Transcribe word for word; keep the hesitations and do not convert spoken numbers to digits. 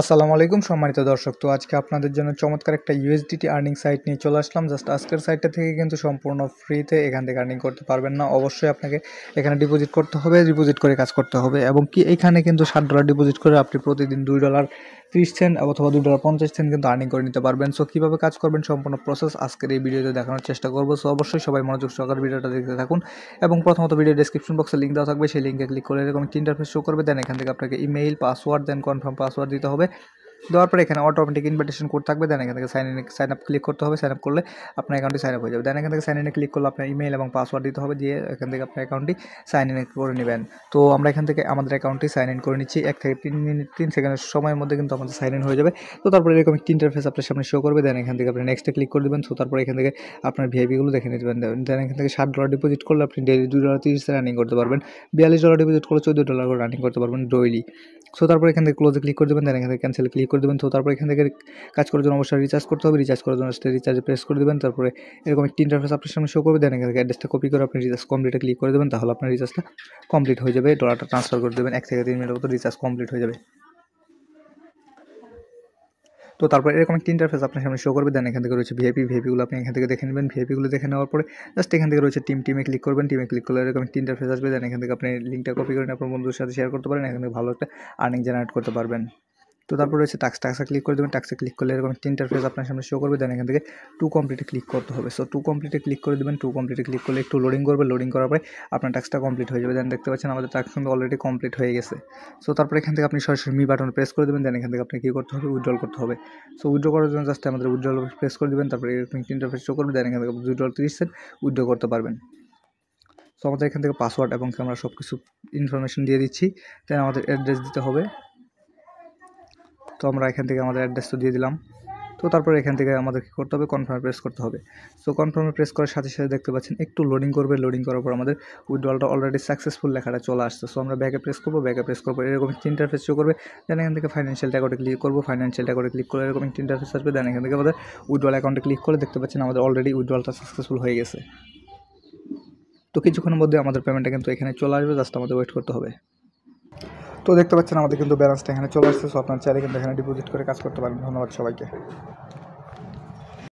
আসসালামু আলাইকুম সম্মানিত দর্শক, তো আজকে আপনাদের জন্য চমৎকার একটা ইউএসডিটি আর্নিং সাইট নিয়ে চলে আসলাম। জাস্ট আজকের সাইটটা থেকে কিন্তু সম্পূর্ণ ফ্রিতে এখান থেকে আর্নিং করতে পারবেন না, অবশ্যই আপনাকে এখানে ডিপোজিট করতে হবে, ডিপোজিট করে কাজ করতে হবে। এবং কি এখানে কিন্তু সাত ডলার ডিপোজিট করে আপনি প্রতিদিন দুই ডলার ত্রিশ সেন্ট অথবা দুই ডলার পঞ্চাশ সেন্ট কিন্তু আর্নিং করে নিতে পারবেন। সো কীভাবে কাজ করবেন সম্পূর্ণ প্রসেস আজকের এই ভিডিওতে দেখানোর চেষ্টা করবো। সো অবশ্যই সবাই মনোযোগ সহকারে ভিডিওটা দেখতে থাকুন। এবং প্রথমত ভিডিও ডিসক্রিপশন বক্সে লিঙ্ক দেওয়া থাকবে, সেই লিঙ্কে ক্লিক করে এরকম তিনটা ইন্টারফেস শো করবে। দেন এখান থেকে আপনাকে ইমেইল, পাসওয়ার্ড, দেন কনফার্ম পাসওয়ার্ড দিতে হবে। দেওয়ার পরে এখানে অটোমেটিক ইনভাইটেশন কোড থাকবে। দেন এখান থেকে sign in sign up click করতে হবে। সাইন আপ করলে আপনার অ্যাকাউন্টটি সাইন আপ হয়ে যাবে। দেন এখান থেকে সাইন ইনে ক্লিক করলে আপনার ইমেল এবং পাসওয়ার্ড দিতে হবে, দিয়ে এখান থেকে আপনার অ্যাকাউন্টটি সাইন ইন করে নেবেন। তো আমরা এখান থেকে আমাদের অ্যাকাউন্টটি সাইন ইন করে নিচ্ছি। এক থেকে তিন মিনিট তিন সেকেন্ডের সময়ের মধ্যে কিন্তু আমাদের সাইন ইন হয়ে যাবে। তো তারপরে এরকম একটি ইন্টারফেস আপনার সামনে শো করবে। দেন এখান থেকে আপনি নেক্সটে ক্লিক করে দেবেন। তো তারপরে এখান থেকে আপনার ভিআইপিগুলো দেখে নিতে পারেন। দেন এখান থেকে সাত ডলার ডিপোজিট করলে আপনি ডেইলি দুই ডলার তিরিশ রানিং করতে পারবেন। বিয়াল্লিশ ডলার ডিপোজিট করলে চোদ্দো ডলার করে রানিং করতে পারবেন ডেইলি। সো তারপরে এখান থেকে ক্লোজে ক্লিক করে দেবেন। দেন এখান থেকে ক্যান্সেল ক্লিক করে দেবেন। তো তারপরে এখান থেকে কাজ করার জন্য অবশ্যই রিচার্জ করতে হবে। রিচার্জ করার জন্য সেটা রিচার্জে প্রেস করে দেবেন। তারপরে এরকম একটি ইন্টারফেস আপনার সামনে শো করবে। দেন এখান থেকে অ্যাড্রেসটা কপি করে আপনি রিচার্জ কমপ্লিটে ক্লিক করে দেবেন, তাহলে আপনার রিচার্জটা কমপ্লিট হয়ে যাবে। ডলারটা ট্রান্সফার করে দেবেন, এক থেকে তিন মিনিটের মতো রিচার্জ কমপ্লিট হয়ে যাবে। তো তারপরে এরকম একটা ইন্টারফেস আপনার সামনে শো করবে। দেন এখান থেকে রয়েছে ভিআইপি। ভিআইপিগুলো আপনি এখান থেকে দেখে নেবেন। ভিআইপিগুলো দেখে নেওয়ার পরে জাস্ট এখান থেকে রয়েছে টিম, টিমে ক্লিক করবেন। টিমে ক্লিক করলে এরকম একটা ইন্টারফেস আসবে। দেন এখান থেকে আপনি লিঙ্কটা কপি করে আপনার বন্ধুদের সাথে শেয়ার করতে পারেন, এখান থেকে ভালো একটা আর্নিং জেনারেট করতে পারবেন। তো তারপর রয়েছে টাক্স, টাক্সে ক্লিক করে দেবেন। টাক্সে ক্লিক করলে এরকম একটা ইন্টারফেস আপনার সামনে শো করবে। দেন এখান থেকে টু কমপ্লিটে ক্লিক করতে হবে। সো টু কমপ্লিটে ক্লিক করে দেবেন। টু কমপ্লিটে ক্লিক করলে একটু লোডিং করবে, লোডিং করার পরে আপনার টাক্সটা কমপ্লিট হয়ে যাবে। দেন দেখতে পাচ্ছেন আমাদের টাক্স কিন্তু অলরেডি কমপ্লিট হয়ে গেছে। সো তারপরে এখান থেকে আপনি সরাসরি মি বাটন প্রেস করে দেবেন। দেন এখান থেকে আপনি কী করতে হবে, উইথড্রল করতে হবে। সো উইথড্র করার জন্য জাস্ট আমাদের উইথড্রল প্রেস করে দেবেন। তারপরে এরকম একটা ইন্টারফেস শো করবে। দেন এখান থেকে দুই ডলার তিরিশ সেন্ট উইথড্র করতে পারবেন। সো আমাদের এখান থেকে পাসওয়ার্ড এবং আমরা সব কিছু ইনফরমেশন দিয়ে দিচ্ছি। দেন আমাদের অ্যাড্রেস দিতে হবে। তো আমরা এখান থেকে আমাদের অ্যাড্রেস তো দিয়ে দিলাম। তো তারপরে এখান থেকে আমাদের কী করতে হবে, কনফার্মে প্রেস করতে হবে। সো কনফার্মে প্রেস করার সাথে সাথে দেখতে পাচ্ছেন একটু লোডিং করবে। লোডিং করার পর আমাদের উইথড্রলটা অলরেডি সাকসেসফুল লেখাটা চলে আসছে। সো আমরা ব্যাকে প্রেস করবো। ব্যাকে প্রেস করবো এরকম একটা ইন্টারফেস শো করবে। দেন এখান থেকে ফাইন্যান্সিয়াল অ্যাকাউন্টে ক্লিক করবো। ফাইন্যান্সিয়াল অ্যাকাউন্টে ক্লিক করে এরকম একটা ইন্টারফেস আসবে। দেন এখান থেকে আমাদের উইথড্রল অ্যাকাউন্টে ক্লিক করে দেখতে পাচ্ছেন আমাদের অলরেডি উইথড্রলটা সাকসেসফুল হয়ে গেছে। তো কিছুক্ষণের মধ্যে আমাদের পেমেন্টটা কিন্তু এখানে চলে আসবে, জাস্ট আমাদের ওয়েট করতে হবে। তো দেখতে পাচ্ছেন আমাদের কিন্তু ব্যালেন্সটা এখানে চলে আসছে। সো আপনার চাইলে কিন্তু এখানে ডিপোজিট করে কাজ করতে পারেন। ধন্যবাদ সবাইকে।